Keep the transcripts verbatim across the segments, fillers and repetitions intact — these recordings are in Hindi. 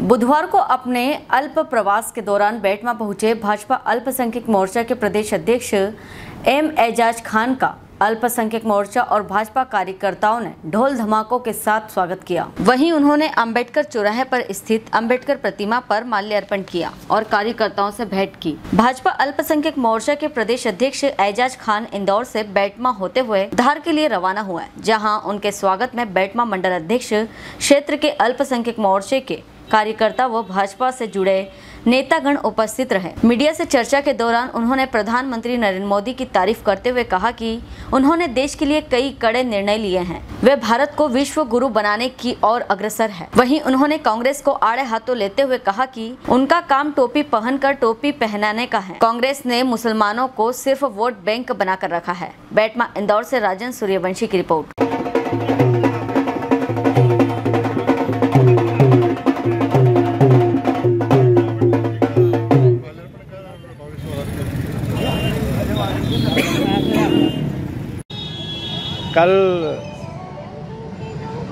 बुधवार को अपने अल्प प्रवास के दौरान बेटमा पहुंचे भाजपा अल्पसंख्यक मोर्चा के प्रदेश अध्यक्ष एम एजाज खान का अल्पसंख्यक मोर्चा और भाजपा कार्यकर्ताओं ने ढोल धमाकों के साथ स्वागत किया। वहीं उन्होंने अंबेडकर चौराहे पर स्थित अंबेडकर प्रतिमा पर माल्यार्पण किया और कार्यकर्ताओं से भेंट की। भाजपा अल्पसंख्यक मोर्चा के प्रदेश अध्यक्ष एजाज खान इंदौर से बेटमा होते हुए धार के लिए रवाना हुए, जहाँ उनके स्वागत में बेटमा मंडल अध्यक्ष, क्षेत्र के अल्पसंख्यक मोर्चे के कार्यकर्ता व भाजपा से जुड़े नेतागण उपस्थित रहे। मीडिया से चर्चा के दौरान उन्होंने प्रधानमंत्री नरेंद्र मोदी की तारीफ करते हुए कहा कि उन्होंने देश के लिए कई कड़े निर्णय लिए हैं, वे भारत को विश्व गुरु बनाने की ओर अग्रसर है। वहीं उन्होंने कांग्रेस को आड़े हाथों लेते हुए कहा कि उनका काम टोपी पहनकर टोपी पहनाने का है, कांग्रेस ने मुसलमानों को सिर्फ वोट बैंक बना कर रखा है। बेटमा इंदौर से राजन सूर्यवंशी की रिपोर्ट। कल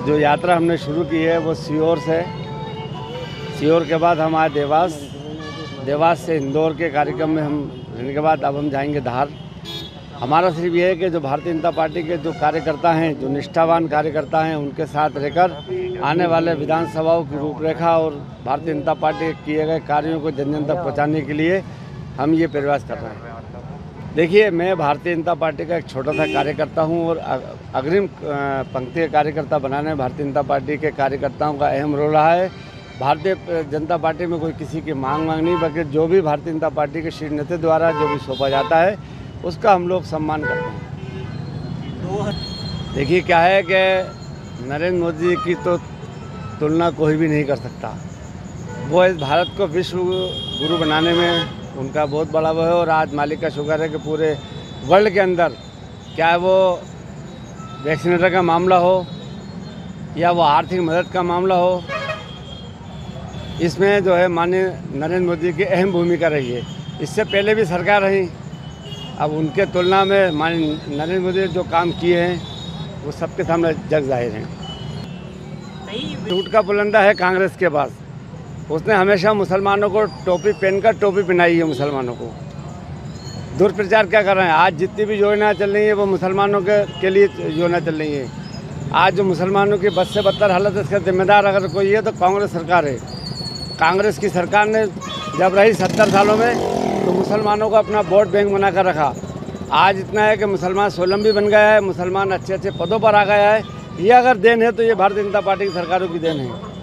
जो यात्रा हमने शुरू की है वो सीहोर से, सीहोर के बाद हम आए देवास, देवास से इंदौर के कार्यक्रम में हम रहने के बाद अब हम जाएंगे धार। हमारा सिर्फ ये है कि जो भारतीय जनता पार्टी के जो कार्यकर्ता हैं, जो निष्ठावान कार्यकर्ता हैं, उनके साथ रहकर आने वाले विधानसभाओं की रूपरेखा और भारतीय जनता पार्टी के किए गए कार्यों को जन जन तक पहुँचाने के लिए हम ये प्रयास कर रहे हैं। देखिए, मैं भारतीय जनता पार्टी का एक छोटा सा कार्यकर्ता हूं और अग्रिम पंक्ति का कार्यकर्ता बनाने में भारतीय जनता पार्टी के कार्यकर्ताओं का अहम रोल रहा है। भारतीय जनता पार्टी में कोई किसी की मांग मांग नहीं, बल्कि जो भी भारतीय जनता पार्टी के शीर्ष नेतृत्व द्वारा जो भी सौंपा जाता है उसका हम लोग सम्मान करते हैं। देखिए, क्या है कि नरेंद्र मोदी जी की तो तुलना कोई भी नहीं कर सकता। वो इस भारत को विश्व गुरु बनाने में उनका बहुत बड़ा वो है और आज मालिक का शुक्र है कि पूरे वर्ल्ड के अंदर, क्या वो वैक्सीनेटर का मामला हो या वो आर्थिक मदद का मामला हो, इसमें जो है माननीय नरेंद्र मोदी की अहम भूमिका रही है। इससे पहले भी सरकार रही, अब उनके तुलना में माननीय नरेंद्र मोदी ने जो काम किए हैं वो सबके सामने जग जाहिर हैं। झूठ का पुलंदा है कांग्रेस के पास, उसने हमेशा मुसलमानों को टोपी पहनकर टोपी पहनाई है। मुसलमानों को दुर्प्रचार क्या कर रहे हैं, आज जितनी भी योजना चल रही है वो मुसलमानों के के लिए योजना चल रही है। आज जो मुसलमानों की बद से बदतर हालत है, इसका जिम्मेदार अगर कोई है तो कांग्रेस सरकार है। कांग्रेस की सरकार ने जब रही सत्तर सालों में तो मुसलमानों को अपना वोट बैंक बना कर रखा। आज इतना है कि मुसलमान स्वावलंबी बन गया है, मुसलमान अच्छे अच्छे पदों पर आ गया है। ये अगर देन है तो ये भारतीय जनता पार्टी की सरकारों की देन है।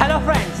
Hello friends,